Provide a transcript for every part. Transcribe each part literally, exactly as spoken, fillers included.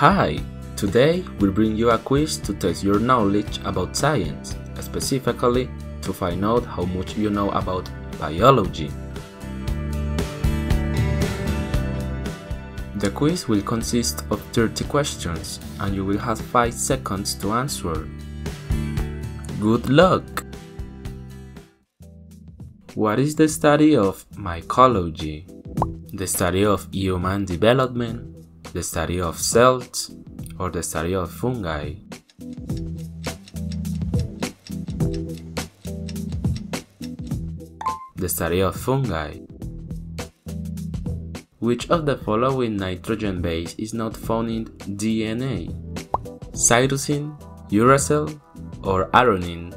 Hi! Today we'll bring you a quiz to test your knowledge about science, specifically to find out how much you know about biology. The quiz will consist of thirty questions and you will have five seconds to answer. Good luck! What is the study of mycology? The study of human development, the study of cells, or the study of fungi? The study of fungi. Which of the following nitrogen base is not found in D N A? Cytosine, uracil, or aronine?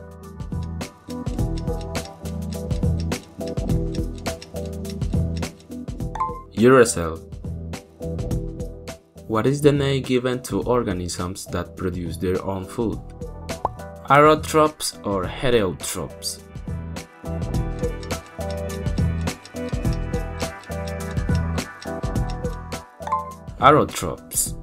Uracil. What is the name given to organisms that produce their own food? Autotrophs or heterotrophs? Autotrophs.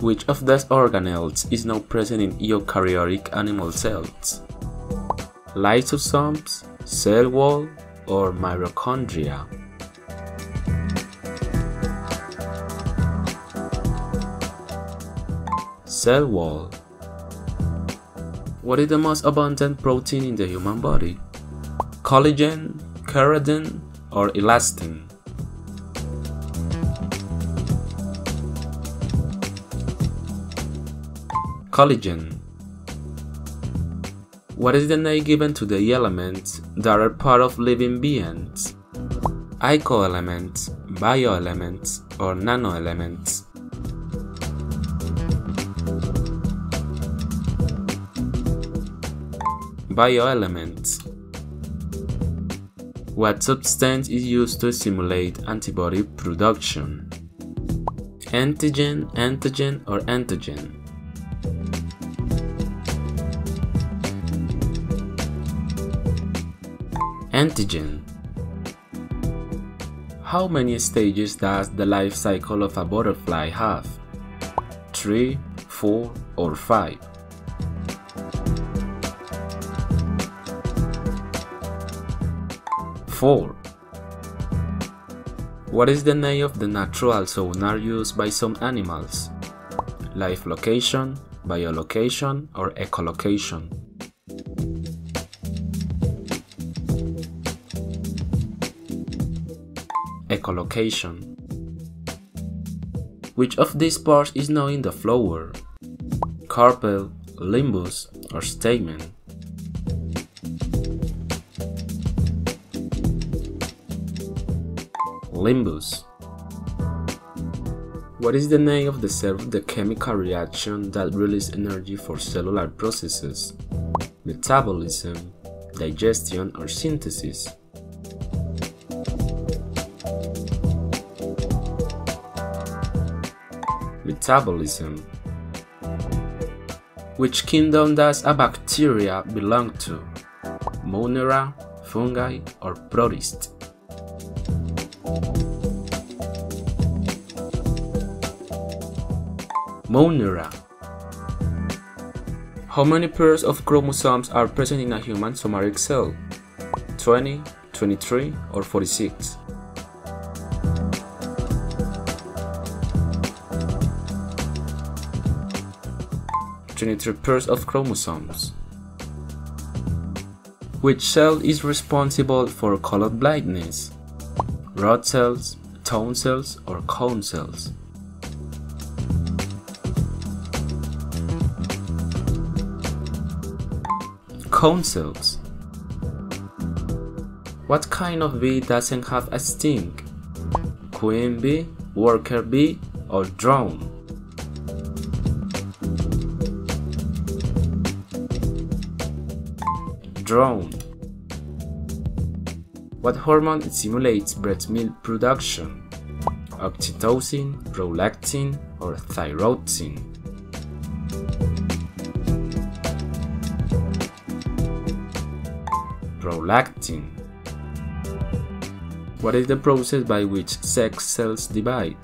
Which of these organelles is not present in eukaryotic animal cells? Lysosomes, cell wall, or mitochondria? Cell wall. What is the most abundant protein in the human body? Collagen, keratin, or elastin? Collagen. What is the name given to the elements that are part of living beings? Ecoelements, bioelements, or nanoelements? Bioelements. What substance is used to stimulate antibody production? Antigen, antigen, or antigen? Antigen. How many stages does the life cycle of a butterfly have? Three, four, or five? Four. What is the name of the natural sonar used by some animals? Life location, biolocation, or echolocation? Echolocation. Which of these parts is not in the flower? Carpel, limbus, or stamen? Limbus. What is the name of the cell of the chemical reaction that releases energy for cellular processes? Metabolism, digestion, or synthesis? Metabolism. Which kingdom does a bacteria belong to? Monera, fungi, or protist? Monera. How many pairs of chromosomes are present in a human somatic cell? twenty, twenty-three, or forty-six? twenty-three pairs of chromosomes. Which cell is responsible for color blindness? Rod cells, tone cells, or cone cells? Cone cells. What kind of bee doesn't have a sting? Queen bee, worker bee, or drone? Drone. What hormone stimulates breast milk production? Oxytocin, prolactin, or thyroxine? Prolactin. What is the process by which sex cells divide?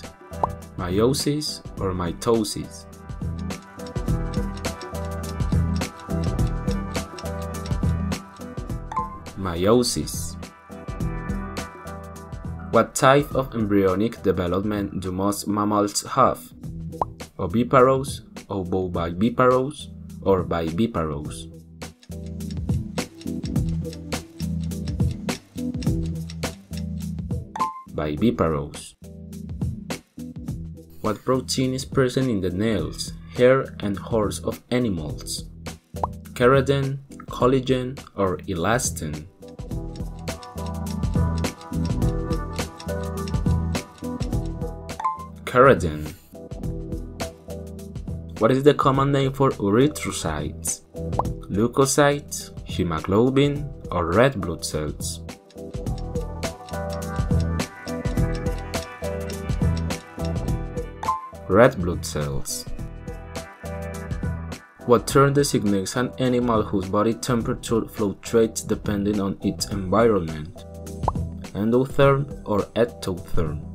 meiosis or mitosis. Meiosis. What type of embryonic development do most mammals have? Oviparous, ovoviviparous, or biviparous? Biviparous. What protein is present in the nails, hair and horns of animals? Keratin, collagen, or elastin? Keratin. What is the common name for erythrocytes? Leukocytes, hemoglobin, or red blood cells? Red blood cells. What term designates an animal whose body temperature fluctuates depending on its environment? Endotherm or ectotherm?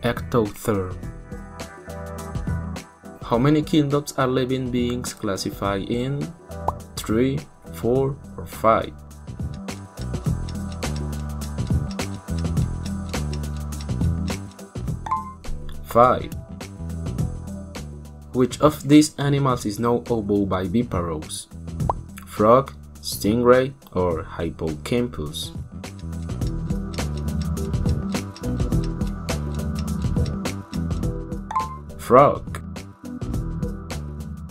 Ectotherm. How many kingdoms are living beings classified in? three, four, or five? five. Which of these animals is now ovoviviparous? Frog, stingray, or hippocampus? Frog.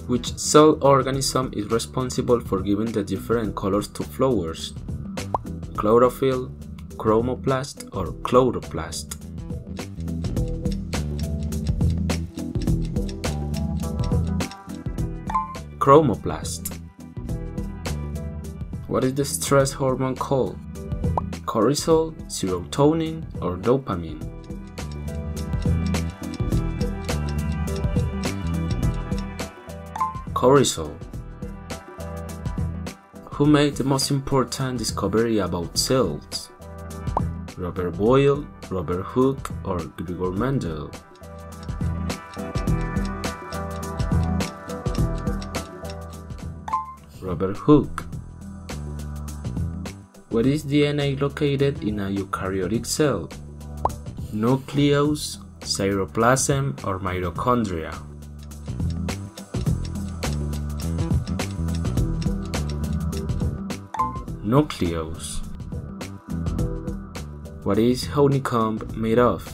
Which cell organism is responsible for giving the different colors to flowers? Chlorophyll, chromoplast, or chloroplast? Chromoplast. What is the stress hormone called? Cortisol, serotonin, or dopamine? Cortisol. Who made the most important discovery about cells? Robert Boyle, Robert Hooke, or Gregor Mendel? Robert Hooke. Where is D N A located in a eukaryotic cell? Nucleus, cytoplasm, or mitochondria? Nucleus. What is honeycomb made of?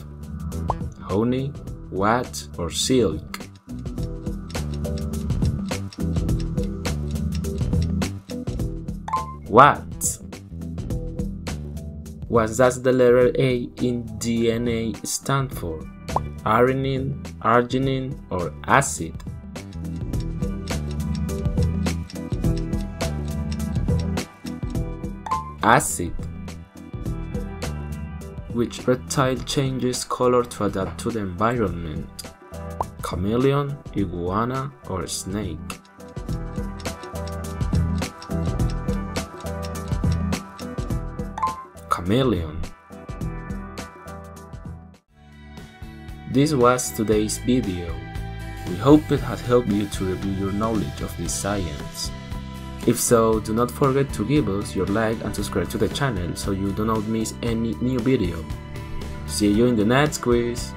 Honey, wax, or silk? Wax. What does the letter A in D N A stand for? Aronine, arginine, or acid? Acid. Which reptile changes color to adapt to the environment? Chameleon, iguana, or snake? Chameleon. This was today's video. We hope it has helped you to review your knowledge of this science. If so, do not forget to give us your like and subscribe to the channel so you do not miss any new video. See you in the next quiz!